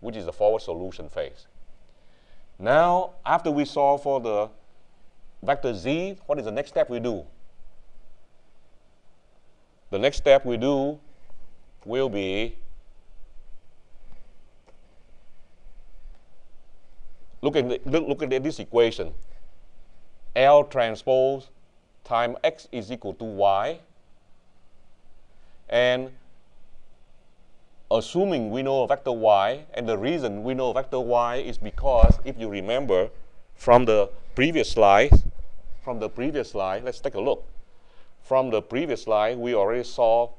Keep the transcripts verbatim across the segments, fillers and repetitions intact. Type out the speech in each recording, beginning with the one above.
which is the forward solution phase. Now, after we solve for the vector z, what is the next step we do? The next step we do will be look at, the, look at this equation. L transpose times x is equal to y. And assuming we know vector y, and the reason we know vector y is because, if you remember from the previous slide, from the previous slide, let's take a look. From the previous slide, we already solved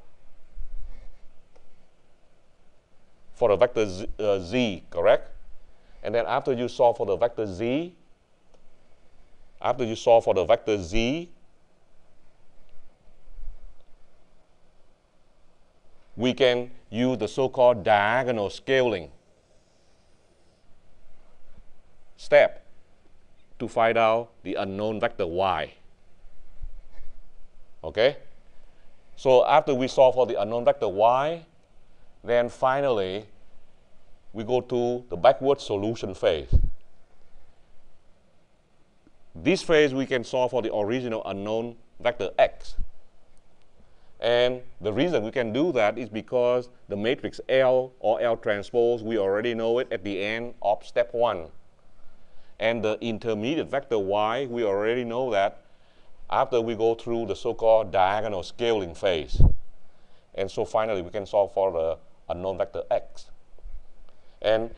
for the vector z, uh, z, correct? And then after you solve for the vector z, after you solve for the vector z, we can use the so-called diagonal scaling step to find out the unknown vector y. Okay? So after we solve for the unknown vector y, then finally we go to the backward solution phase. This phase we can solve for the original unknown vector x. And the reason we can do that is because the matrix L or L transpose, we already know it at the end of step one. And the intermediate vector y, we already know that after we go through the so-called diagonal scaling phase. And so finally, we can solve for the unknown vector x. And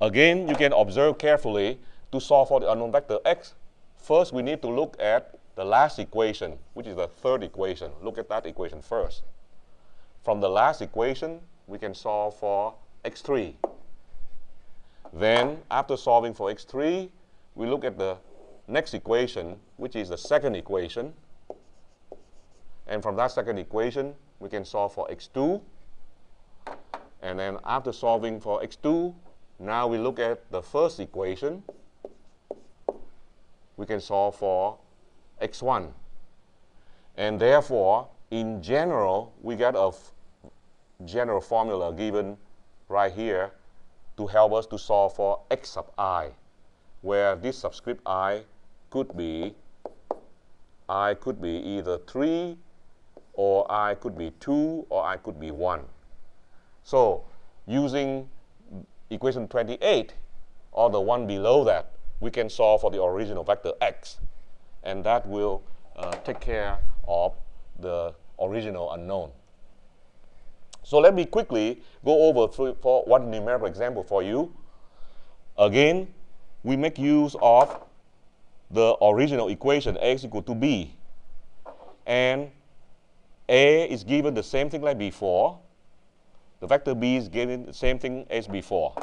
again, you can observe carefully, to solve for the unknown vector x, first we need to look at the last equation, which is the third equation. Look at that equation first. From the last equation, we can solve for x three. Then, after solving for x three, we look at the next equation, which is the second equation. And from that second equation, we can solve for x two. And then after solving for x two, now we look at the first equation. We can solve for x one. And therefore, in general, we get a general formula given right here to help us to solve for x sub I, where this subscript I could be I could be either three, or I could be two, or I could be one. So using equation twenty-eight, or the one below that, we can solve for the original vector x. And that will uh, take care of the original unknown. So let me quickly go over through for one numerical example for you. Again, we make use of the original equation, a is equal to b. And a is given the same thing like before. The vector b is given the same thing as before.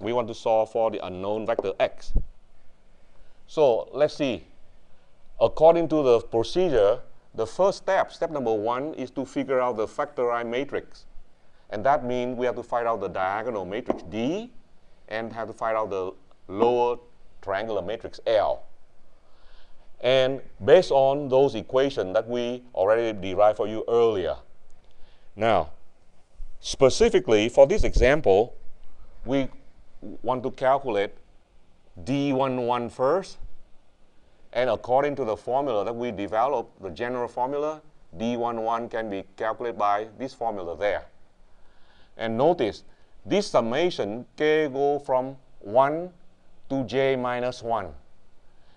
We want to solve for the unknown vector x. So let's see. According to the procedure, the first step, step number one, is to figure out the factorized matrix. And that means we have to find out the diagonal matrix D and have to find out the lower triangular matrix L. And based on those equations that we already derived for you earlier. Now, specifically for this example, we want to calculate D one one first. And according to the formula that we developed, the general formula, D one one can be calculated by this formula there. And notice, this summation K go from one to J minus one.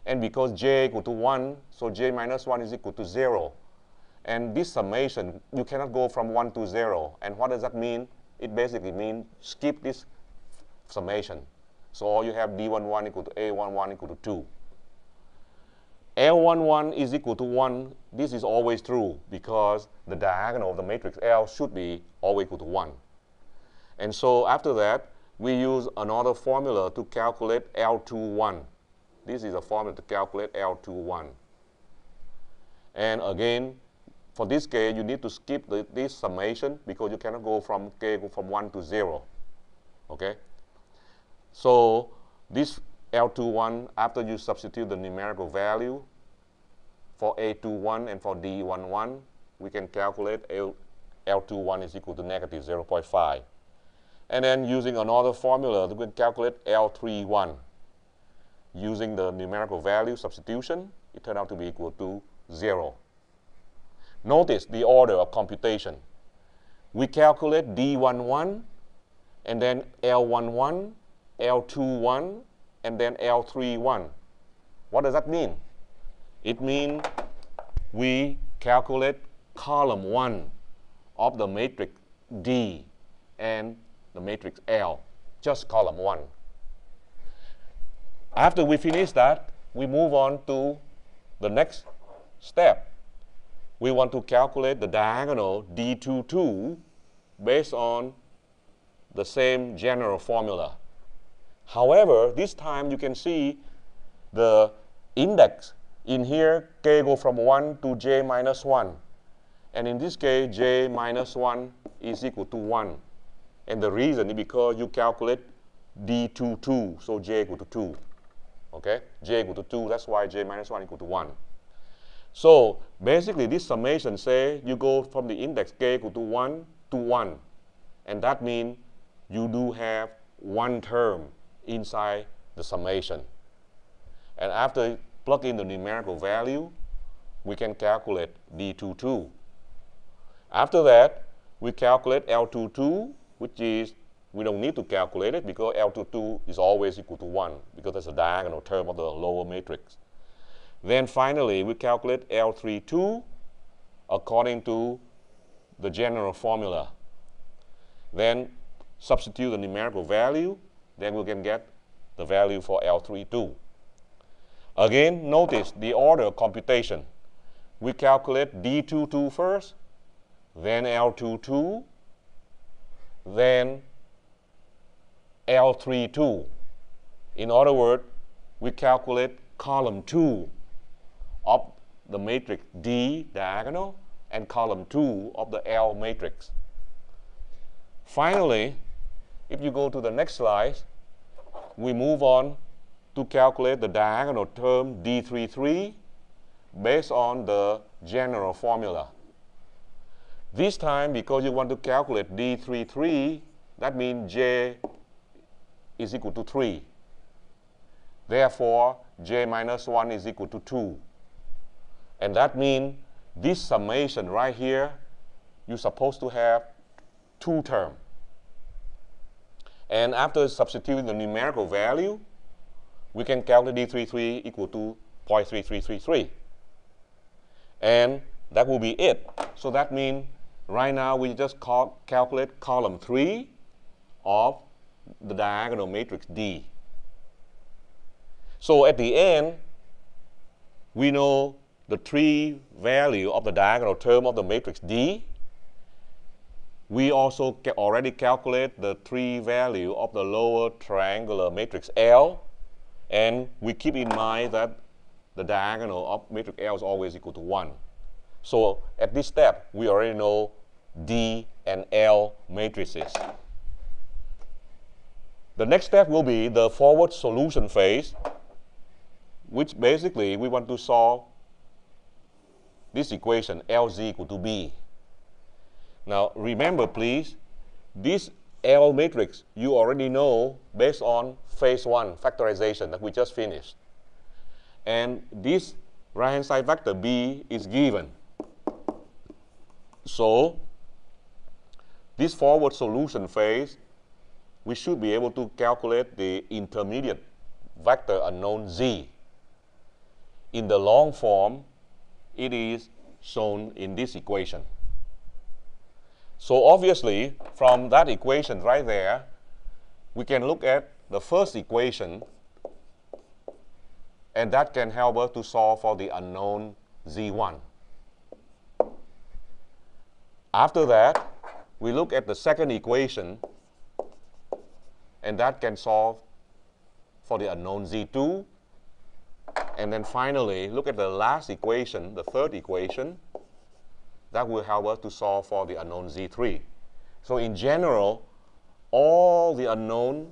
And because J equal to one, so J minus one is equal to zero. And this summation, you cannot go from one to zero. And what does that mean? It basically means skip this summation. So you have D one one equal to A one one equal to two. L one one is equal to one. This is always true because the diagonal of the matrix L should be always equal to one. And so after that, we use another formula to calculate L two one. This is a formula to calculate L two one. And again, for this K, you need to skip the, this summation because you cannot go from K go from one to zero. Okay? So this L two one, after you substitute the numerical value for A two one and for D one one, we can calculate L, L two one is equal to negative zero point five. And then using another formula, we can calculate L thirty-one. Using the numerical value substitution, it turned out to be equal to zero. Notice the order of computation. We calculate D eleven, and then L eleven, L twenty-one, and then L thirty-one. What does that mean? It means we calculate column one of the matrix D and the matrix L, just column one. After we finish that, we move on to the next step. We want to calculate the diagonal D twenty-two based on the same general formula. However, this time you can see the index in here, k go from one to j minus one. And in this case, j minus one is equal to one. And the reason is because you calculate D twenty-two, so j equal to two. Okay? J equal to two, that's why j minus one equal to one. So basically, this summation say you go from the index k equal to one to one. And that means you do have one term inside the summation. And after plug in the numerical value, we can calculate D twenty-two. After that, we calculate L twenty-two, which is, we don't need to calculate it because L twenty-two is always equal to one because that's a diagonal term of the lower matrix. Then finally, we calculate L thirty-two according to the general formula. Then substitute the numerical value, then we can get the value for L thirty-two. Again, notice the order of computation. We calculate D twenty-two first, then L twenty-two, then L thirty-two. In other words, we calculate column two of the matrix D diagonal and column two of the L matrix. Finally, if you go to the next slide, we move on to calculate the diagonal term D thirty-three based on the general formula. This time, because you want to calculate D thirty-three, that means j is equal to three. Therefore, j minus one is equal to two. And that means this summation right here, you're supposed to have two terms. And after substituting the numerical value, we can calculate D thirty-three equal to zero point three three three three. And that will be it. So that means right now we just cal calculate column three of the diagonal matrix D. So at the end, we know the three value of the diagonal term of the matrix D. We also ca already calculate the three value of the lower triangular matrix L. And we keep in mind that the diagonal of matrix L is always equal to one. So at this step, we already know D and L matrices. The next step will be the forward solution phase, which basically we want to solve this equation, Lz equal to B. Now remember, please, this L matrix, you already know based on phase one factorization that we just finished. And this right-hand side vector B is given. So this forward solution phase, we should be able to calculate the intermediate vector unknown Z. In the long form, it is shown in this equation. So obviously, from that equation right there, we can look at the first equation, and that can help us to solve for the unknown Z one. After that, we look at the second equation, and that can solve for the unknown Z two. And then finally, look at the last equation, the third equation, that will help us to solve for the unknown Z three. So in general, all the unknown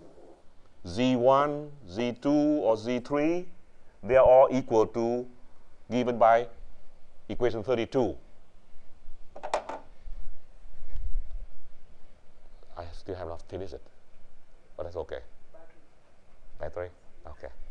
Z one, Z two, or Z three, they are all equal to given by equation thirty-two. I still have not finished it, but that's okay. Battery. Battery. Okay.